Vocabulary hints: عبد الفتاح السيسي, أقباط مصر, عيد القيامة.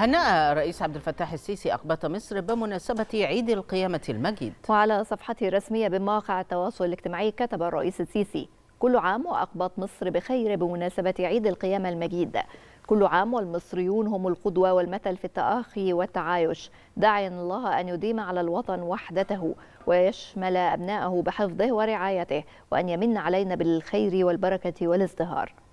هنأ الرئيس عبد الفتاح السيسي أقباط مصر بمناسبة عيد القيامة المجيد. وعلى صفحته الرسمية بمواقع التواصل الاجتماعي كتب الرئيس السيسي: كل عام وأقباط مصر بخير بمناسبة عيد القيامة المجيد. كل عام والمصريون هم القدوة والمثل في التآخي والتعايش، داعيا الله أن يديم على الوطن وحدته ويشمل أبنائه بحفظه ورعايته، وأن يمن علينا بالخير والبركة والازدهار.